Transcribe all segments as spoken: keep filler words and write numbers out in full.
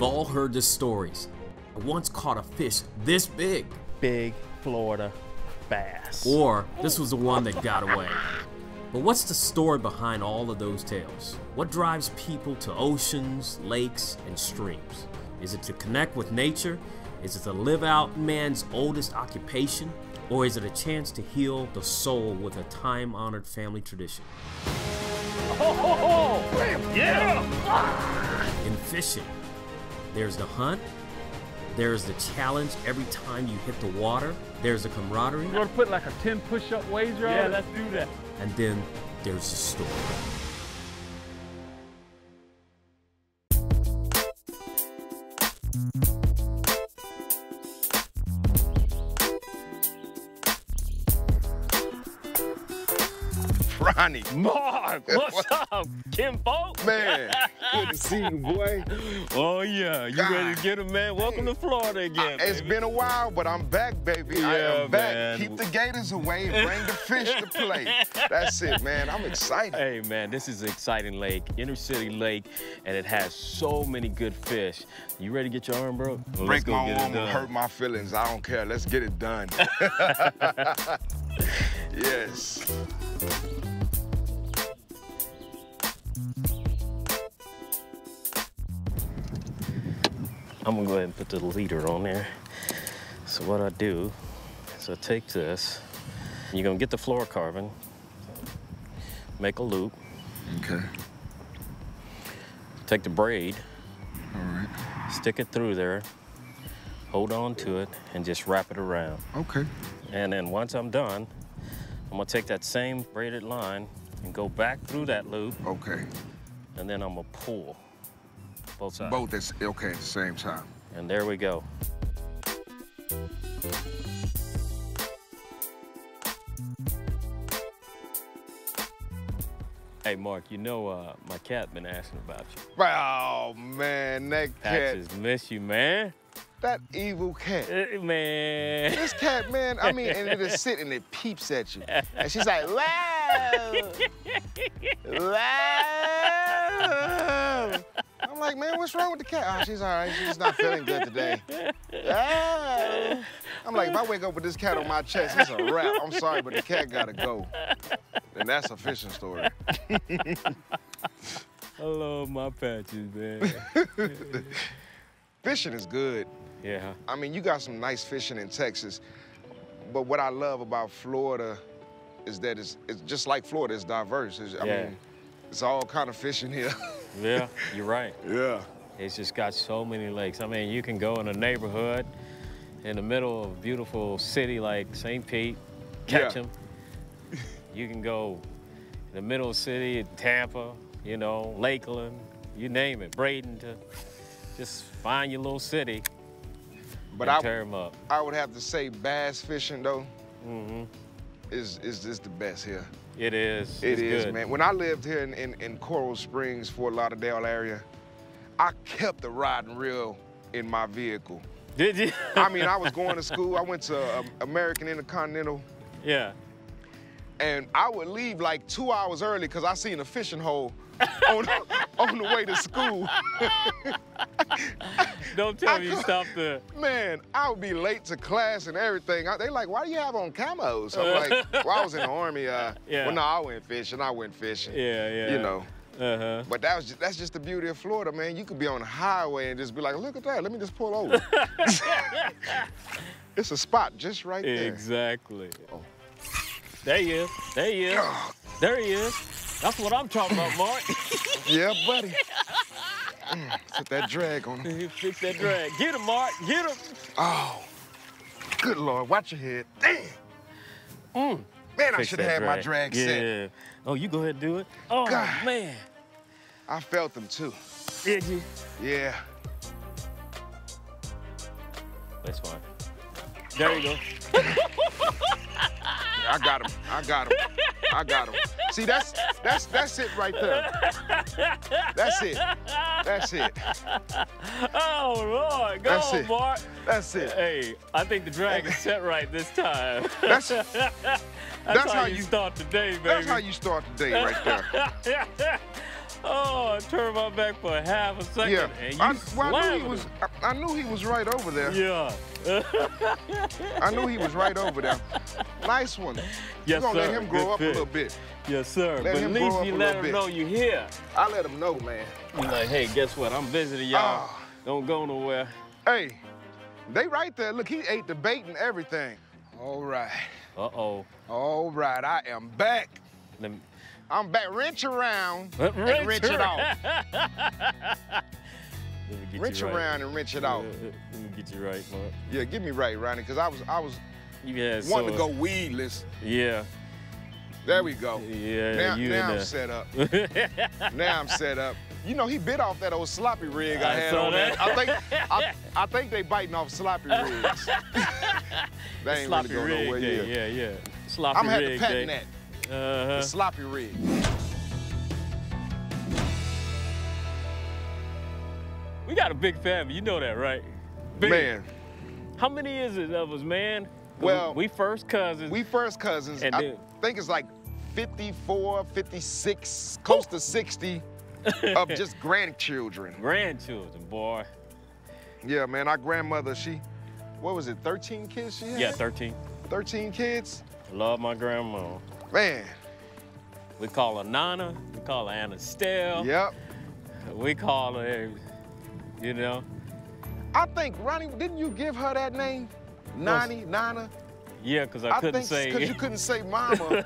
We've all heard the stories. I once caught a fish this big. Big Florida bass. Or this was the one that got away. But what's the story behind all of those tales? What drives people to oceans, lakes, and streams? Is it to connect with nature? Is it to live out man's oldest occupation? Or is it a chance to heal the soul with a time-honored family tradition? Ho, ho, ho. Yeah. In fishing, there's the hunt, there's the challenge every time you hit the water, there's the camaraderie. You want to put like a ten push-up wager on? Yeah, let's do that. And then there's the story. Ronnie. Mark, what's up? Kim Folk? Man, good to see you, boy. Oh, yeah. You God. Ready to get him, man? Welcome to Florida again. I, it's baby. been a while, but I'm back, baby. Yeah, I am back. Man. Keep the gators away. Bring the fish to play. That's it, man. I'm excited. Hey, man, this is an exciting lake, inner city lake, and it has so many good fish. You ready to get your arm, bro? Well, Break my get arm and hurt my feelings. I don't care. Let's get it done. Yes. I'm gonna go ahead and put the leader on there. So what I do is I take this, you're gonna get the fluorocarbon, make a loop. Okay. Take the braid. All right. Stick it through there, hold on to it, and just wrap it around. Okay. And then once I'm done, I'm gonna take that same braided line and go back through that loop. Okay. And then I'm gonna pull. Both sides. Both is okay at the same time. And there we go. Hey, Mark, you know uh, my cat been asking about you. Oh, man, that cat. I just miss you, man. That evil cat. Uh, man. This cat, man, I mean, and it is sitting and it peeps at you. And she's like, wow. Wow. I'm like, man, what's wrong with the cat? Oh, she's all right. She's not feeling good today. Ah. I'm like, if I wake up with this cat on my chest, it's a wrap. I'm sorry, but the cat got to go. And that's a fishing story. I love my patches, man. Fishing is good. Yeah. I mean, you got some nice fishing in Texas. But what I love about Florida is that it's, it's just like Florida. It's diverse. It's, I yeah. mean, it's all kind of fishing here. Yeah, you're right. Yeah. It's just got so many lakes. I mean, you can go in a neighborhood in the middle of a beautiful city like Saint Pete, catch yeah. them. You can go in the middle of the city, Tampa, you know, Lakeland, you name it, Bradenton. Just find your little city but and I, tear them up. I would have to say bass fishing, though, mm-hmm. is, is just the best here. It is. It is, good. man. When I lived here in, in, in Coral Springs, Fort Lauderdale area, I kept the rod and reel in my vehicle. Did you? I mean, I was going to school. I went to um, American Intercontinental. Yeah. And I would leave like two hours early because I seen a fishing hole on, on the way to school. Don't tell I me you stopped there. Man, I would be late to class and everything. I, they like, why do you have on camos? I'm like, well, I was in the Army. Uh, yeah. Well, no, I went fishing. I went fishing. Yeah, yeah. You know. Uh-huh. But that was just, that's just the beauty of Florida, man. You could be on the highway and just be like, look at that. Let me just pull over. It's a spot just right there. Exactly. Oh. There he is. There he is. There he is. That's what I'm talking about, Mark. Yeah, buddy. Put that drag on him. Fix that drag. Get him, Mark. Get him. Oh, good Lord. Watch your head. Damn. Mm. Man, Fix I should have had drag. my drag yeah. set. Oh, you go ahead and do it. Oh, God. Man. I felt them, too. Did you? Yeah. That's fine. There you go. I got him. I got him. I got him. See, that's that's that's it right there. That's it. That's it. Oh Lord, go that's on, it. Mark. That's it. Hey, I think the drag is set right this time. That's that's, that's how, how you start the day, baby. That's how you start the day, right there. Oh, I turned my back for half a second, yeah. and you I, well, I knew he was. I, I knew he was right over there. Yeah. I knew he was right over there. Nice one. Yes, You're gonna sir. Let him grow Good up fit. a little bit. Yes, sir. Let but at least you let him bit. know you're here. I let him know, man. You're like, hey, guess what? I'm visiting y'all. Oh. Don't go nowhere. Hey, they right there. Look, he ate the bait and everything. All right. Uh-oh. All right, I am back. Let me... I'm back. Wrench around wrench and wrench her. it off. Wrench right. around and wrench it off. Let me get you right, Mark. Yeah, get me right, Ronnie, because I was, I was yeah, wanting so, to go weedless. Yeah. There we go. Yeah, Now, you now I'm there. set up. Now I'm set up. You know, he bit off that old sloppy rig I, I had on that. That. I think I, I think they biting off sloppy rigs. They ain't sloppy really going nowhere yet. Yeah, yeah. Sloppy I'm rig I'm going to have to patent that. Uh-huh. The sloppy rig. We got a big family. You know that, right? Big. Man. How many is it of us, man? Well, we, we first cousins. We first cousins. And I then, think it's like fifty-four, fifty-six, close to sixty. Of just grandchildren. Grandchildren, boy. Yeah, man, our grandmother, she, what was it, thirteen kids she had? Yeah, thirteen. thirteen kids? Love my grandma. Man. We call her Nana, we call her Anastelle. Yep. We call her, you know. I think, Ronnie, didn't you give her that name? Nani, Nana? Yeah, because I, I couldn't think say. Because you couldn't say mama.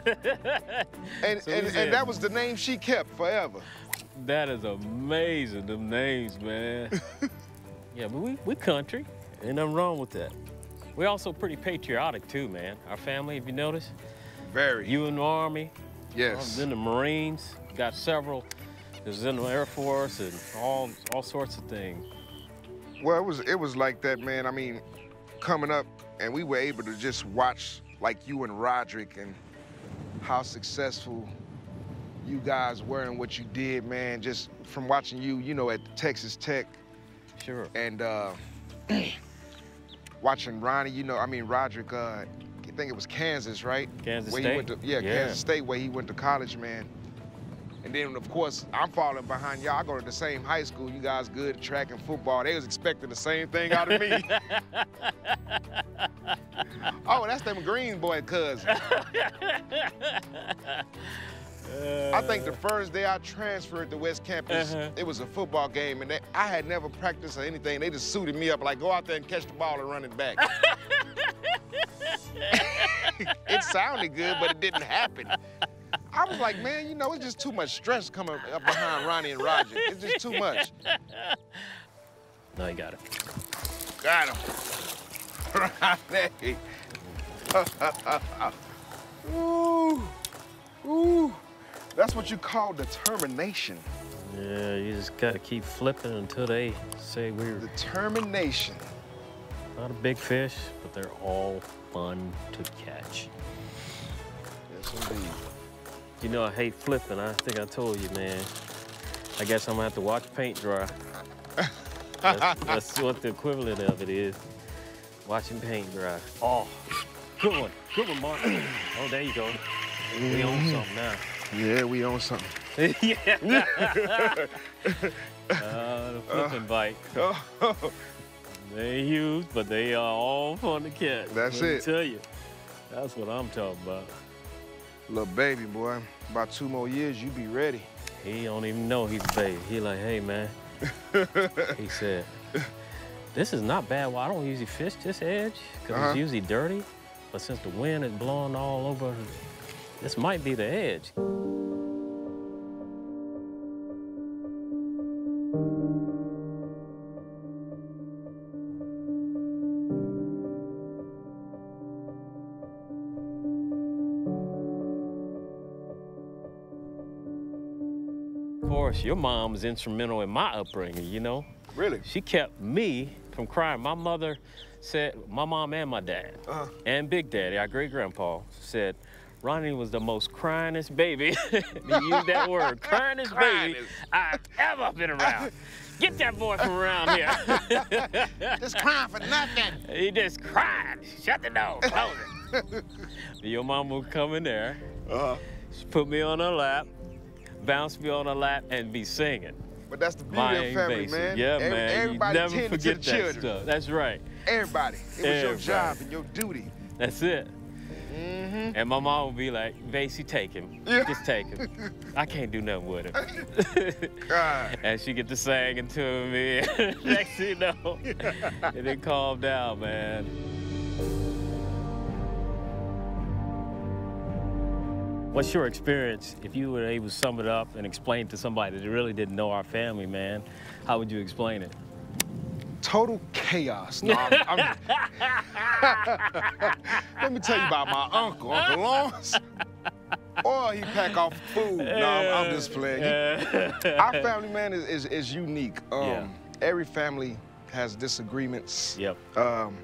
and, so and, and that was the name she kept forever. That is amazing, them names, man. Yeah, but we, we country. Ain't nothing wrong with that. We're also pretty patriotic, too, man. Our family, if you notice. Very. You in the Army. Yes. I was in the Marines. Got several. It was in the Air Force and all all sorts of things. Well, it was, it was like that, man. I mean, coming up, and we were able to just watch, like, you and Roderick and how successful you guys were and what you did, man, just from watching you, you know, at Texas Tech. Sure. And uh, watching Ronnie, you know, I mean, Roderick, uh, I think it was Kansas, right? Kansas where State. He went to, yeah, yeah, Kansas State, where he went to college, man. And then, of course, I'm following behind y'all. I go to the same high school. You guys good at track and football. They was expecting the same thing out of me. Oh, that's them Green boy cousins. Uh, I think the first day I transferred to West Campus, uh-huh. it was a football game, and they, I had never practiced or anything. They just suited me up like, go out there and catch the ball and run it back. It sounded good, but it didn't happen. I was like, man, you know, it's just too much stress coming up behind Ronnie and Roger. It's just too much. No, you got it. Got him. Ronnie. Ooh. Ooh. That's what you call determination. Yeah, you just gotta keep flipping until they say we're... Determination. Not a big fish, but they're all fun to catch. Yes, indeed. You know I hate flipping. I think I told you, man. I guess I'm gonna have to watch paint dry. that's, that's what the equivalent of it is. Watching paint dry. Oh, good one. Good one, Mark. Oh, there you go. We own something now. Yeah, we own something. Yeah. uh, the flipping uh, bite. Oh. They huge, but they are all fun to catch. That's Let it. Let me tell you, that's what I'm talking about. Little baby boy, about two more years, you be ready. He don't even know he's a baby. He like, hey man. He said, this is not bad. Well, I don't usually fish this edge because uh-huh. it's usually dirty, but since the wind is blowing all over. This might be the edge. Of course, your mom was instrumental in my upbringing, you know? Really? She kept me from crying. My mother said, my mom and my dad, uh-huh. and Big Daddy, our great-grandpa, said, Ronnie was the most cryingest baby. You use that word, cryingest baby I've ever been around. Get that boy from around here. Just crying for nothing. He just cried. Shut the door, close it. Your mama would come in there. Uh-huh. She put me on her lap. bounce me on her lap, and be singing. But that's the beauty my of family, basic. man. Yeah, Every, man. Everybody you never forget to the that children. stuff. That's right. Everybody. It was everybody. your job and your duty. That's it. Mm-hmm. And my mom would be like, Vasey, take him. Yeah. Just take him. I can't do nothing with him. God. And she get to singing to me. Next thing you know, it didn't calm down, man. What's your experience, if you were able to sum it up and explain it to somebody that really didn't know our family, man, how would you explain it? Total chaos. No, I'm, I'm... Let me tell you about my uncle, Uncle Lawrence. Or he pack off food. No, I'm, I'm just playing. He, our family, man, is, is, is unique. Um, yeah. Every family has disagreements. Yep. Um,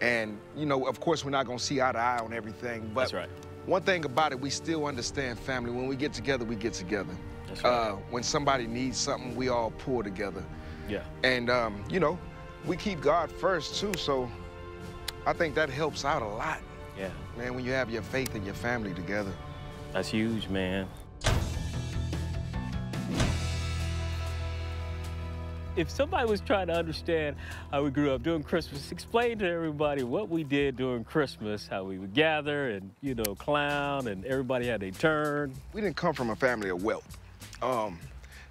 and, you know, of course, we're not going to see eye to eye on everything. But That's right. One thing about it, we still understand family. When we get together, we get together. That's right. Uh, when somebody needs something, we all pull together. Yeah. And, um, you know, we keep God first, too, so I think that helps out a lot. Yeah. Man, when you have your faith and your family together. That's huge, man. If somebody was trying to understand how we grew up during Christmas, explain to everybody what we did during Christmas, how we would gather and, you know, clown, and everybody had their turn. We didn't come from a family of wealth. Um,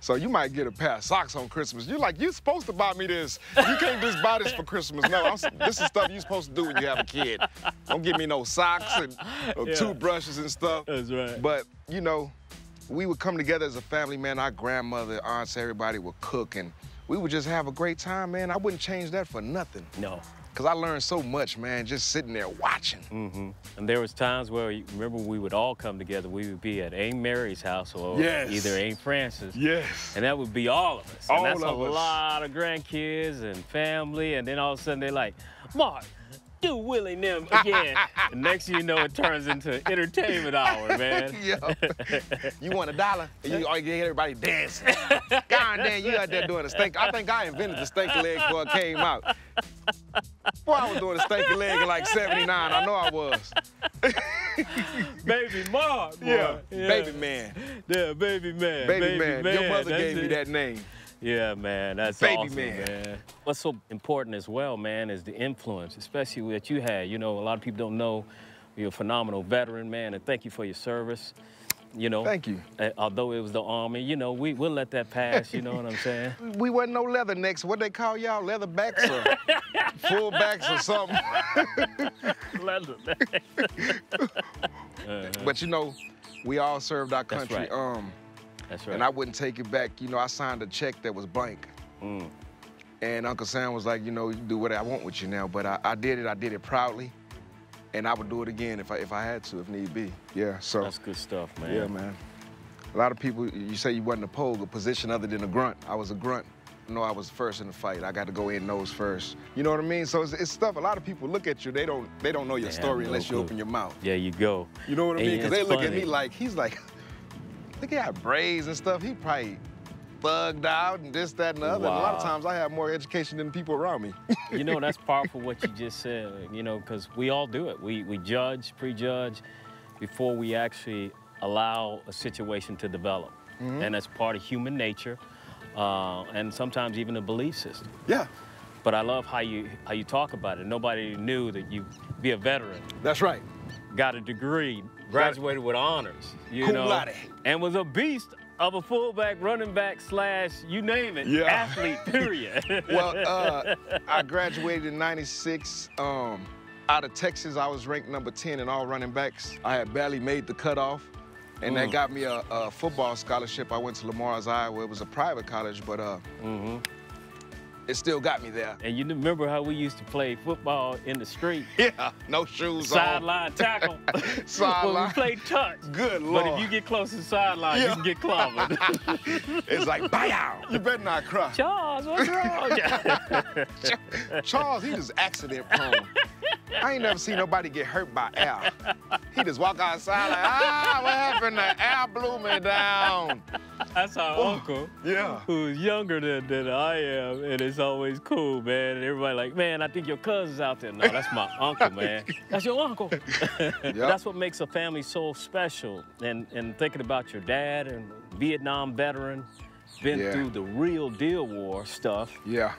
so you might get a pair of socks on Christmas. You're like, you're supposed to buy me this. You can't just buy this for Christmas. No, I'm, this is stuff you're supposed to do when you have a kid. Don't give me no socks and no yeah. toothbrushes and stuff. That's right. But, you know, we would come together as a family, man. Our grandmother, aunts, everybody would cook, and we would just have a great time, man. I wouldn't change that for nothing. No. Because I learned so much, man, just sitting there watching. Mm-hmm. And there was times where, you remember, we would all come together. We would be at Aunt Mary's house or yes. either Aunt Frances. Yes. And that would be all of us. All and that's of a us. lot of grandkids and family. And then all of a sudden, they're like, Mark, do Willie and them again. And next thing you know, it turns into entertainment hour, man. Yo, you want a dollar, and you, oh, you get everybody dancing. God damn, you out there doing the stink. I think I invented the stinky leg before it came out. Boy, I was doing the stinky leg in like seventy-nine. I know I was. Baby Mark, boy. Yeah, yeah. Baby man. Yeah, baby man. Baby, baby man. man. Your mother That's gave it. me that name. Yeah, man, that's Baby awesome, man. man. What's so important as well, man, is the influence, especially that you had. You know, a lot of people don't know you're a phenomenal veteran, man, and thank you for your service. You know, thank you. Although it was the Army, you know, we, we'll let that pass, you know what I'm saying? We wasn't no leathernecks. What they call y'all, leatherbacks or fullbacks or something? Leatherbacks. uh-huh. But, you know, we all served our country. That's right. Um, That's right. And I wouldn't take it back. You know, I signed a check that was blank. Mm. And Uncle Sam was like, you know, you do what I want with you now. But I, I did it, I did it proudly. And I would do it again if I if I had to, if need be. Yeah, so. That's good stuff, man. Yeah, man. A lot of people, you say you wasn't a pole, a position other than a grunt. I was a grunt. You know, I was first in the fight. I got to go in nose first. You know what I mean? So it's, it's stuff, a lot of people look at you, they don't they don't know your they story no unless clue. you open your mouth. Yeah, you go. You know what I mean? Because they look funny. at me like, he's like, Look, he had braids and stuff. He probably thugged out and this, that, and the other. Wow. And a lot of times I have more education than people around me. You know, that's powerful what you just said, you know, because we all do it. We, we judge, prejudge, before we actually allow a situation to develop. Mm-hmm. And that's part of human nature, uh, and sometimes even a belief system. Yeah. But I love how you, how you talk about it. Nobody knew that you'd be a veteran. That's right. Got a degree, graduated with honors, you Cum know, laude. and was a beast of a fullback, running back, slash, you name it, yeah. athlete, period. Well, uh, I graduated in ninety-six. Um, out of Texas, I was ranked number ten in all running backs. I had barely made the cutoff, and mm. that got me a, a football scholarship. I went to Lamar's, Iowa. It was a private college, but uh, mm-hmm. it still got me there. And you remember how we used to play football in the street? Yeah, no shoes sideline on. Sideline tackle. Sideline. Well, we played touch. Good Lord. But if you get close to the sideline, yeah. you can get clobbered. It's like, bow. You better not cry. Charles, what's wrong? Charles, he was accident prone. I ain't never seen nobody get hurt by air. He just walk outside like, ah, what happened? The air blew me down. That's our oh, uncle, yeah, who's younger than, than I am, and it's always cool, man. And everybody like, man, I think your cousin's out there. No, that's my uncle, man. That's your uncle. Yep. That's what makes a family so special. And and thinking about your dad and Vietnam veteran, been yeah. through the real deal war stuff. Yeah.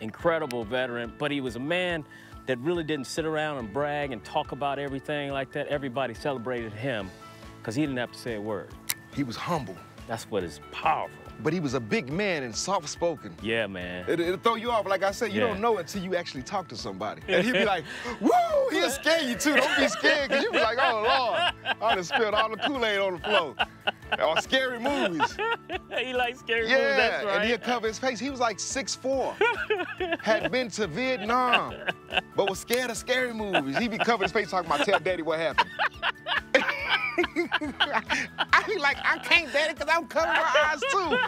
Incredible veteran, but he was a man that really didn't sit around and brag and talk about everything like that. Everybody celebrated him because he didn't have to say a word. He was humble. That's what is powerful. But he was a big man and soft-spoken. Yeah, man. It, it'll throw you off. Like I said, you yeah. don't know until you actually talk to somebody. And he'd be like, woo! He'll scare you, too. Don't be scared, because you'd be like, oh, Lord. I done spilled all the Kool-Aid on the floor. Or scary movies. He likes scary yeah, movies, that's right. And he'll cover his face. He was like six foot four, had been to Vietnam, but was scared of scary movies. He'd be covering his face talking about, tell Daddy what happened. I be like, I can't, Daddy, because I'm covering my eyes, too.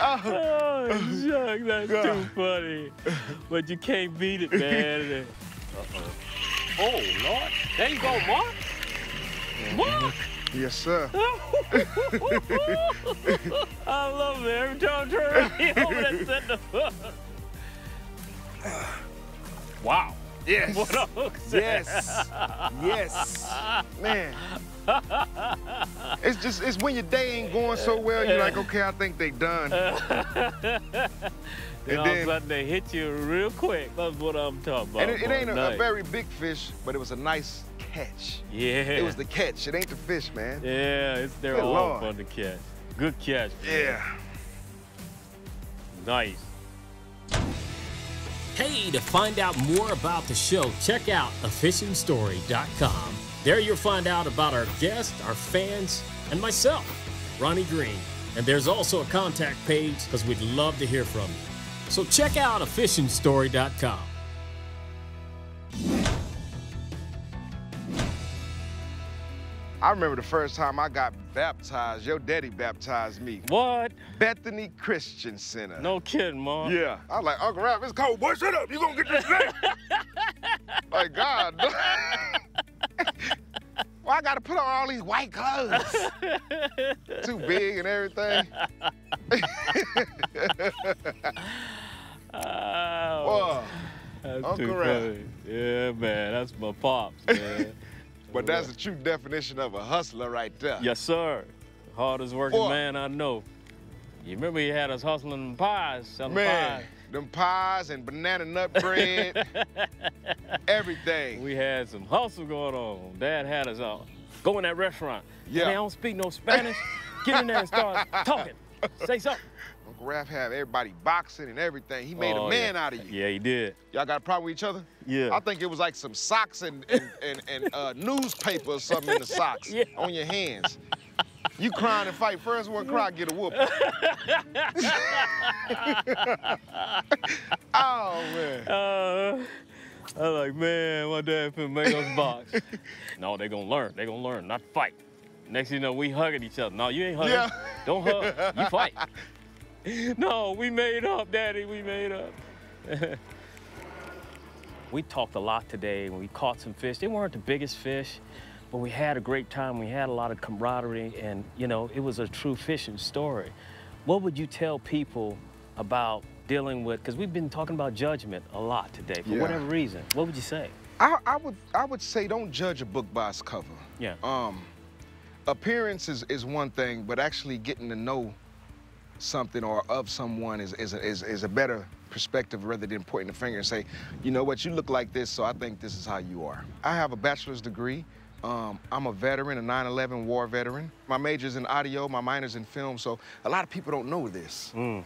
oh, oh Chuck, that's God. too funny. But you can't beat it, man. Uh-oh. Oh, Lord. There you go, Mark. Mark. Yes, sir. I love it. Every time I turn around, he over there setting the hook. Wow. Yes. What a hook set. Yes. Yes. Man. It's just, it's when your day ain't going so well, you're like, okay, I think they done. And all of a sudden they hit you real quick. That's what I'm talking about. And it, it ain't a, a very big fish, but it was a nice catch. Yeah. It was the catch. It ain't the fish, man. Yeah, it's their all fun to catch. Good catch. Man. Yeah. Nice. Hey, to find out more about the show, check out a fishing story dot com. There you'll find out about our guests, our fans, and myself, Ronnie Green. And there's also a contact page because we'd love to hear from you. So check out a fishing story dot com. I remember the first time I got baptized. Your daddy baptized me. What? Bethany Christian Center. No kidding, Mom. Yeah. I was like, Uncle Ralph, it's cold. Boy, shut up. You gonna get this thing. Like, God. Well, I gotta put on all these white clothes. Too big and everything. Oh, that's Uncle Ralph. Yeah, man, that's my pops, man. But that's the true definition of a hustler right there. Yes, sir. Hardest working Boy. man I know. You remember he had us hustling them pies, selling man, pies. Them pies and banana nut bread, everything. We had some hustle going on. Dad had us all. Go in that restaurant. Yeah. They don't speak no Spanish. Get in there and start talking. Say something. Uncle Raph had everybody boxing and everything. He made oh, a man yeah. out of you. Yeah, he did. Y'all got a problem with each other? Yeah. I think it was like some socks and, and, and, and uh, newspaper or something in the socks yeah. on your hands. You crying and fight. First one cry, get a whooping. Oh, man. Uh, I was like, man, my dad finna make us box. No, they gonna learn. They gonna learn, not fight. Next thing you know, we hugging each other. No, you ain't hugging. Yeah. Don't hug, you fight. No, we made up, Daddy, we made up. We talked a lot today. We caught some fish. They weren't the biggest fish, but we had a great time. We had a lot of camaraderie, and, you know, it was a true fishing story. What would you tell people about dealing with, because we've been talking about judgment a lot today, for yeah. whatever reason. What would you say? I, I, would, I would say don't judge a book by its cover. Yeah. Um, appearance is, is one thing, but actually getting to know something or of someone is is a, is is a better perspective rather than pointing the finger and say, you know what, you look like this, so I think this is how you are. I have a bachelor's degree. Um, I'm a veteran, a nine eleven war veteran. My major's in audio, my minor's in film, so a lot of people don't know this mm.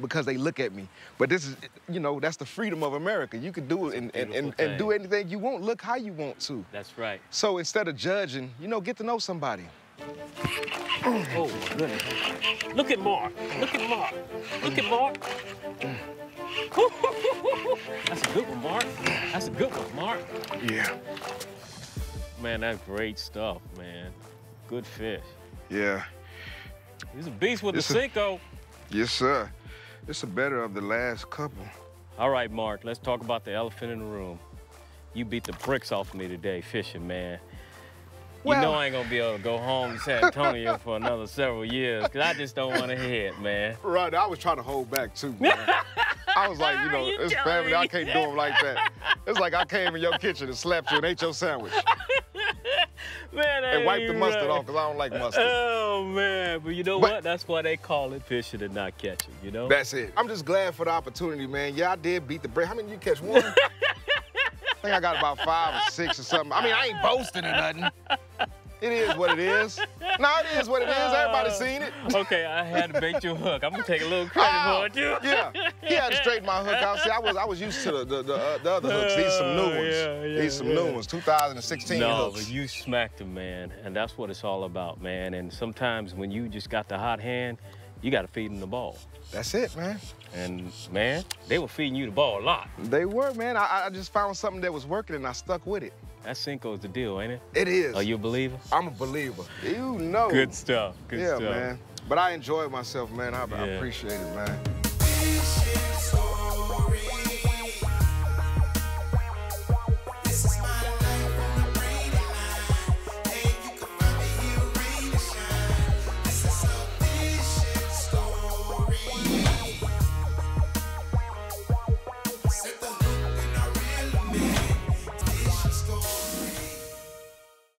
because they look at me. But this is, you know, that's the freedom of America. You can do it and, and, and, and do anything you want, look how you want to. That's right. So instead of judging, you know, get to know somebody. Oh, my goodness. Look at Mark. Look at Mark. Look at Mark. That's a good one, Mark. That's a good one, Mark. Yeah. Man, that's great stuff, man. Good fish. Yeah. He's a beast with it's the a, Senko. Yes, sir. It's a better of the last couple. All right, Mark, let's talk about the elephant in the room. You beat the bricks off me today fishing, man. Well, you know I ain't gonna be able to go home to San Antonio for another several years, because I just don't want to hear it, man. Right, I was trying to hold back, too, man. I was like, you know, you it's family, me? I can't do them like that. It's like I came in your kitchen and slapped you and ate your sandwich. Man, and wipe the mustard right off, because I don't like mustard. Oh, man. But you know but, what? That's why they call it fishing and not catching, you know? That's it. I'm just glad for the opportunity, man. Yeah, I did beat the break. How many did you catch? One? I think I got about five or six or something. I mean, I ain't boasting or nothing. It is what it is. No, it is what it is. Everybody's seen it. Okay, I had to bait your hook. I'm gonna take a little credit uh, for it too. Yeah, he had to straighten my hook out. See, I was I was used to the the, the, uh, the other hooks. These some new ones. Yeah, yeah, These some yeah. new ones. two thousand sixteen no, hooks. No, but you smacked them, man, and that's what it's all about, man. And sometimes when you just got the hot hand, you gotta feed them the ball. That's it, man. And man, they were feeding you the ball a lot. They were, man. I, I just found something that was working and I stuck with it. That Senko's the deal, ain't it? It is. Are you a believer? I'm a believer. You know. Good stuff. Good yeah, stuff. Yeah, man. But I enjoyed myself, man. I, yeah. I appreciate it, man.